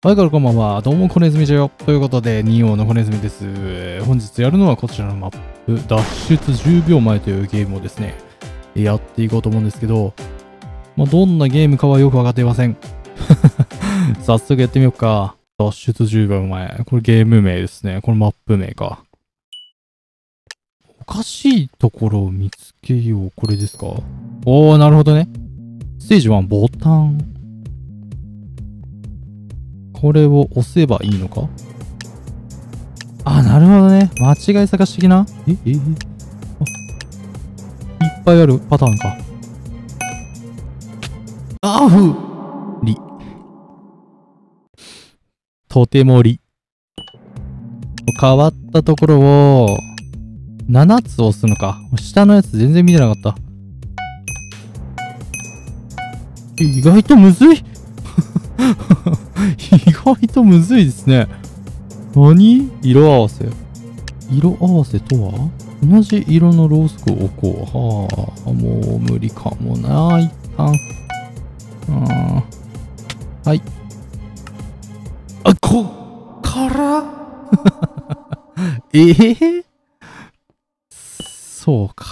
はい、こんばんは。どうも、こねずみじゃよ。ということで、ニオのこねずみです。本日やるのはこちらのマップ、脱出10秒前というゲームをですね、やっていこうと思うんですけど、どんなゲームかはよくわかっていません。早速やってみようか。脱出10秒前。これゲーム名ですね。これマップ名か。おかしいところを見つけよう。これですか。おー、なるほどね。ステージ1、ボタン。これを押せばいいのか。あ、なるほどね。間違い探し的な。あ、いっぱいあるパターンか。あふり。とてもり。変わったところを、7つ押すのか。下のやつ全然見てなかった。意外とむずい。意外とむずいですね。何？色合わせ。色合わせとは？同じ色のろうそくを置こう。はあ、もう無理かもな、一旦。はい。あ、こっからそうか。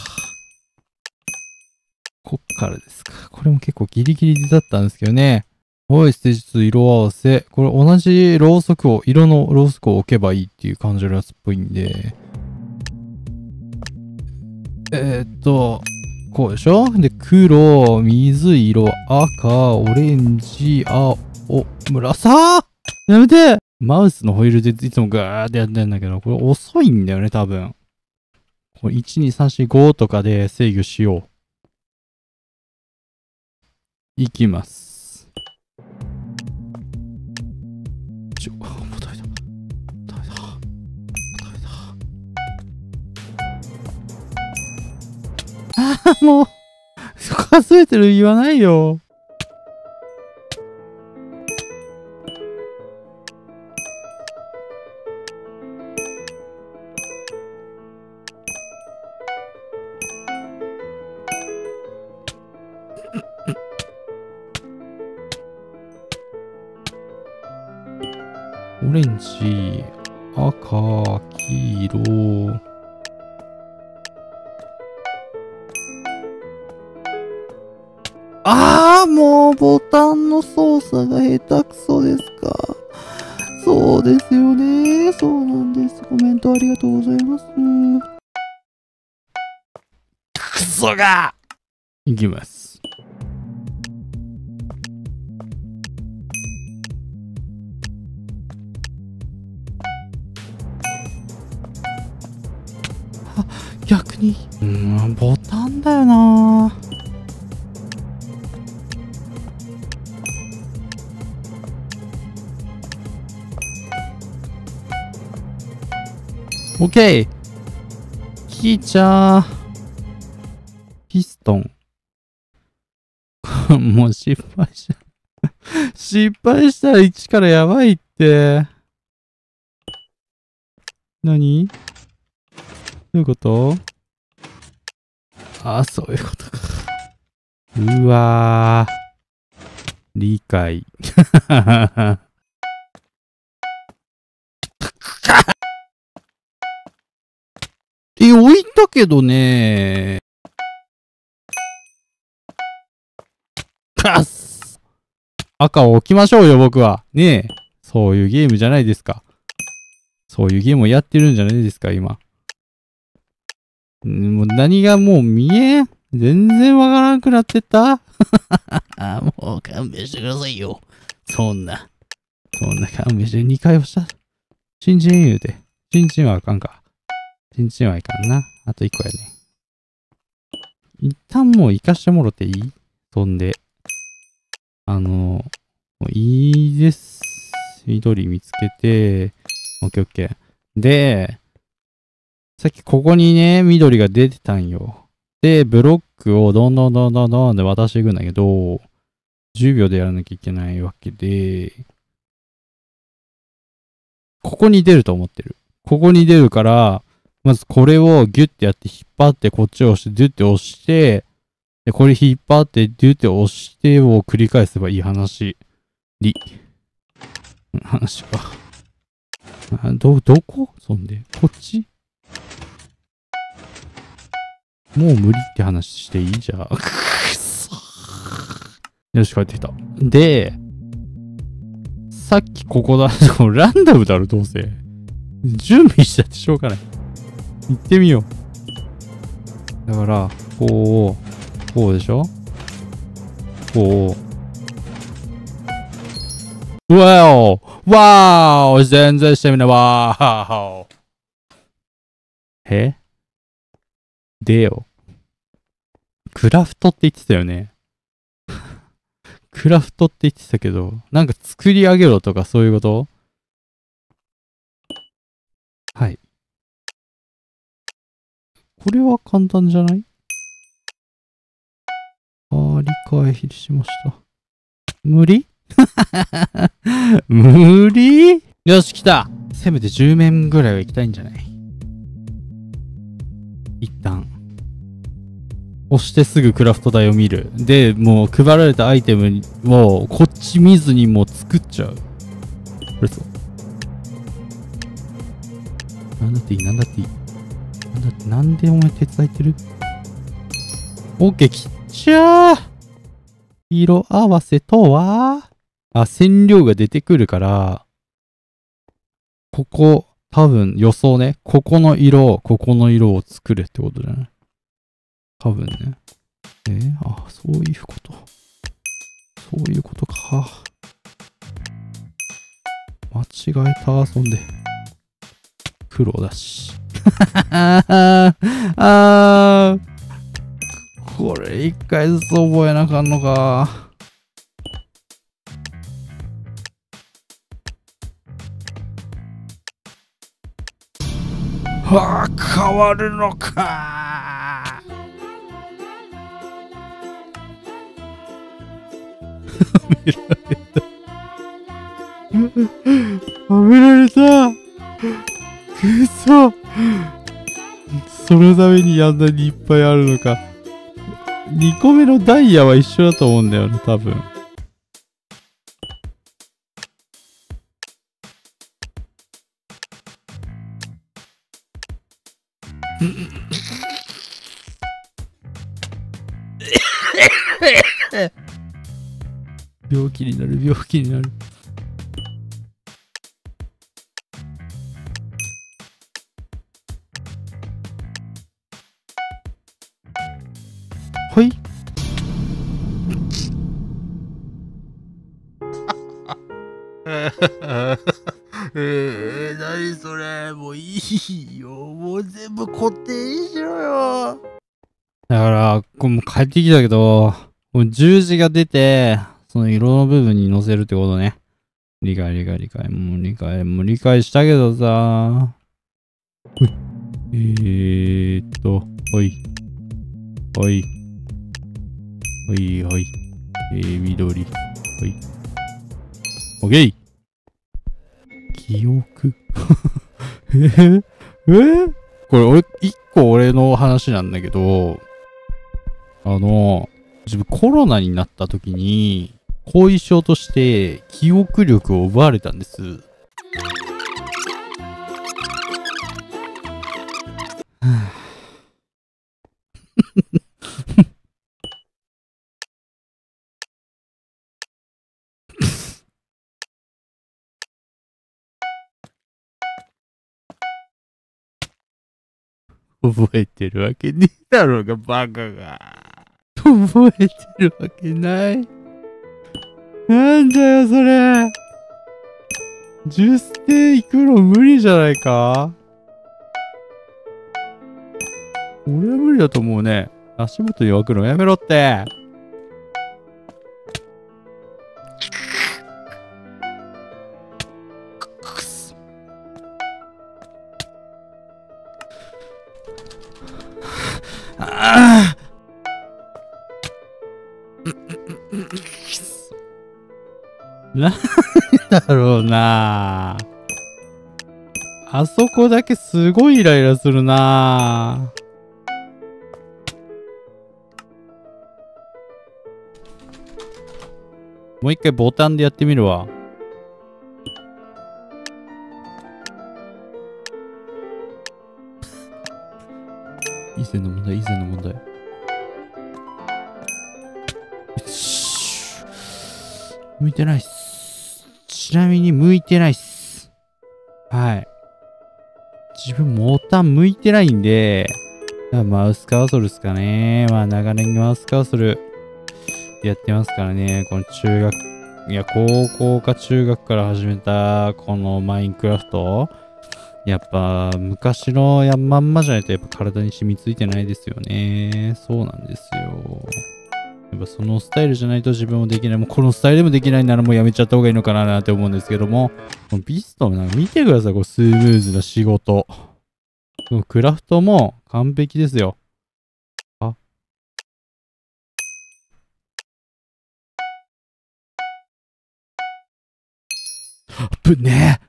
こっからですか。これも結構ギリギリだったんですけどね。はい、ステージ2、色合わせ。これ同じろうそくを、色のろうそくを置けばいいっていう感じのやつっぽいんで。こうでしょ？で、黒、水色、赤、オレンジ、青、紫！やめて！マウスのホイールでいつもガーってやってんだけど、これ遅いんだよね、多分。これ1、2、3、4、5とかで制御しよう。いきます。もう、数えてる言わないよ。オレンジ、赤、黄色。もうボタンの操作が下手くそですか。そうですよね。そうなんです。コメントありがとうございます。クソが！いきます。あ、逆に。ボタンだよな。オッケー。キーチャー。ピストン。もう失敗した。失敗したら1からやばいって。何？どういうこと？ああ、そういうことか。うわぁ。理解。置いたけどね。カス。赤を置きましょうよ、僕は。ねえ。そういうゲームじゃないですか。そういうゲームをやってるんじゃないですか、今。もう何がもう見えん。全然わからなくなってった。もう勘弁してくださいよ。そんな勘弁して2回押した。チンチン言うて。チンチンはあかんか。チンチンはいかんな。あと1個やね。一旦もう生かしてもろていい？飛んで。もういいです。緑見つけて、オッケーオッケー。で、さっきここにね、緑が出てたんよ。で、ブロックをどんどんで渡していくんだけど、10秒でやらなきゃいけないわけで、ここに出ると思ってる。ここに出るから、まずこれをギュッてやって引っ張ってこっちを押してギュッて押して、で、これ引っ張ってギュッて押してを繰り返せばいい話。話か。どこそんで、こっちもう無理って話していいじゃん。くっそー。よし、帰ってきた。で、さっきここだ。ランダムだろ、どうせ。準備したってしょうがない。行ってみよう。だから、こう、こうでしょ？こう。うわお！わお！全然してみない。わお！え？でよ。クラフトって言ってたよね。クラフトって言ってたけど、なんか作り上げろとかそういうこと？はい。これは簡単じゃない？ああ、理解しました。無理？無理？よし、来た！せめて10面ぐらいは行きたいんじゃない？一旦。押してすぐクラフト台を見る。で、もう配られたアイテムをこっち見ずにもう作っちゃう。これそう。なんだっていい、なんだっていい。なんだって、なんでお前手伝えてる？ OK、きっちゃー！色合わせとは？あ、染料が出てくるから、ここ、多分予想ね。ここの色、ここの色を作れってことじゃない？多分ね。あ、そういうこと。そういうことか。間違えた、そんで。黒だし。あー。これ一回ずつ覚えなあかんのか。はあ、変わるのか。はめられた。くそ。そのためにあんなにいっぱいあるのか。2個目のダイヤは一緒だと思うんだよね、多分。病気になる、病気になる。はい。何それ、もういいよ。もう全部固定にしろよ。だから、これもう帰ってきたけど、もう十字が出て、その色の部分に乗せるってことね。理解。もう理解したけどさ。ほい。ほい。はい。緑。はい。オッケー！記憶。これ、一個俺の話なんだけど、自分コロナになった時に、後遺症として記憶力を奪われたんです。覚えてるわけねえだろうが、バカが。覚えてるわけない。なんだよ、それ。10ステ行くの無理じゃないか？俺は無理だと思うね。足元に置くのやめろって。なんだろうなぁ。あそこだけすごいイライラするなぁ。もう一回ボタンでやってみるわ。前の問題、以前の問題。向いてないっす。ちなみに向いてないっす。はい。自分ボタン向いてないんで、マウスカーソルっすかね。まあ長年マウスカーソルやってますからね。この中学、いや高校か中学から始めたこのマインクラフト。やっぱ昔のまんまじゃないとやっぱ体に染みついてないですよね。そうなんですよ。やっぱそのスタイルじゃないと自分もできない。もうこのスタイルでもできないならもうやめちゃった方がいいのかなって思うんですけども。このビストなんか見てください。これスムーズな仕事。このクラフトも完璧ですよ。あ。ぶねえ。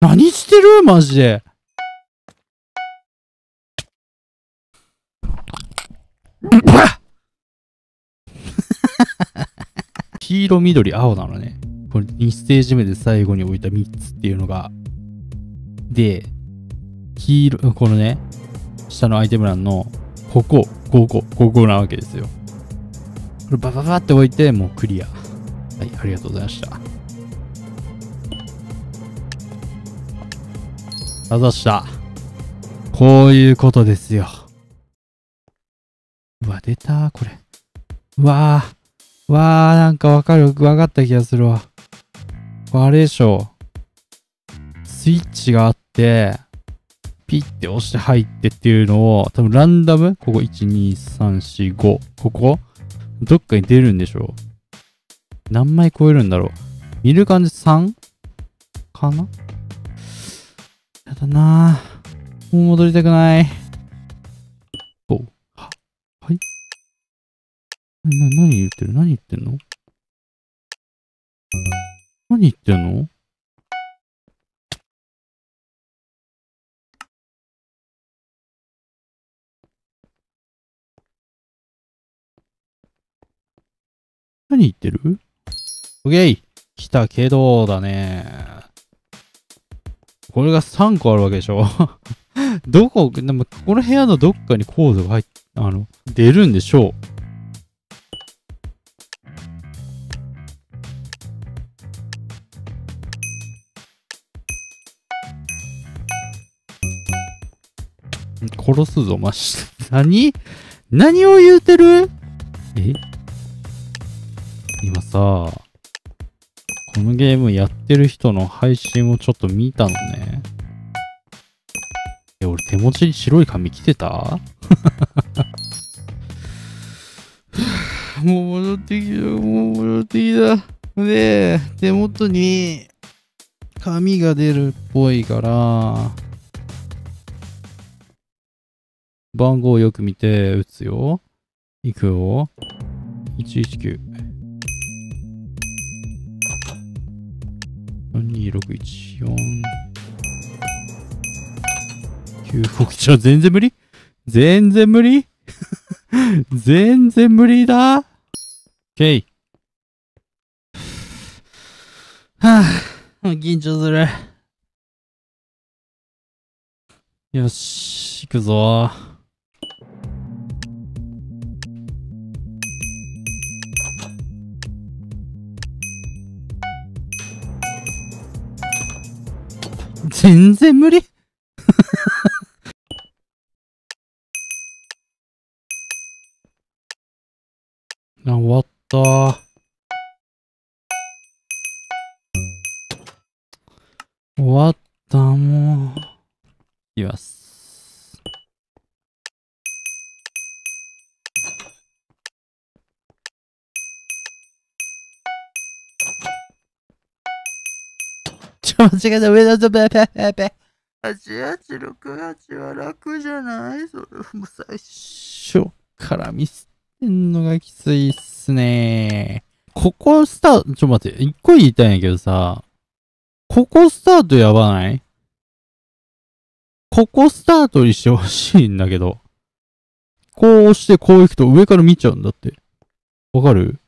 何してる？マジで。黄色、緑、青なのね。これ2ステージ目で最後に置いた3つっていうのが。で、黄色、このね、下のアイテム欄の、ここ、ここなわけですよ。これバババって置いて、もうクリア。はい、ありがとうございました。あざした。こういうことですよ。うわ、出たこれ。うわー。わー、なんかわかった気がするわ。あれでしょ。スイッチがあって、ピッて押して入ってっていうのを、多分ランダム？ここ、1、2、3、4、5。ここ？どっかに出るんでしょう。何枚超えるんだろう。見る感じ 3？ かな？やだなぁ。もう戻りたくない。おう。は、はい？何言ってる？何言ってんの？何言ってんの？何言ってる？オッケー！来たけどだね。これが3個あるわけでしょどこ、でもこの部屋のどっかにコードが入って、出るんでしょう。殺すぞ、マジ。何を言うてる？え？今さ、このゲームやってる人の配信をちょっと見たのね。え、俺手持ちに白い紙来てたもう戻ってきた、ねえ、手元に紙が出るっぽいから、番号をよく見て打つよ。いくよ。119。26149全然無理全然無理だ OK はぁ、緊張する。よし、行くぞ。全然無理あ、終わったー。終わった、もう。いきます。間違えた、上だぞ、ペ。8868は楽じゃない？それも最初からミスってんのがきついっすね。ここスタート、ちょ待って、一個言いたいんやけどさ、ここスタートやばない？ここスタートにしてほしいんだけど。こう押してこう行くと上から見ちゃうんだって。わかる？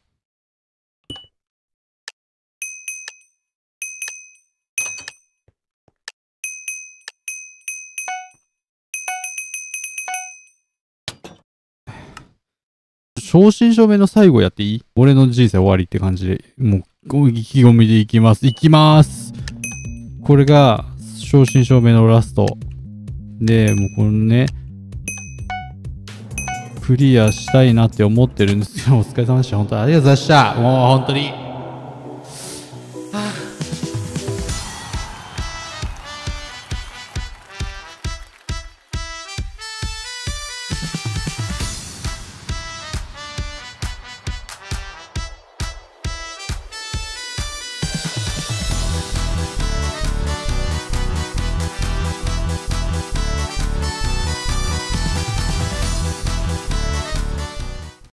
正真正銘の最後やっていい？俺の人生終わりって感じで、もう意気込みでいきます。いきます。これが正真正銘のラスト。で、もうこのね、クリアしたいなって思ってるんですよ。お疲れ様でした。本当にありがとうございました。もう本当に。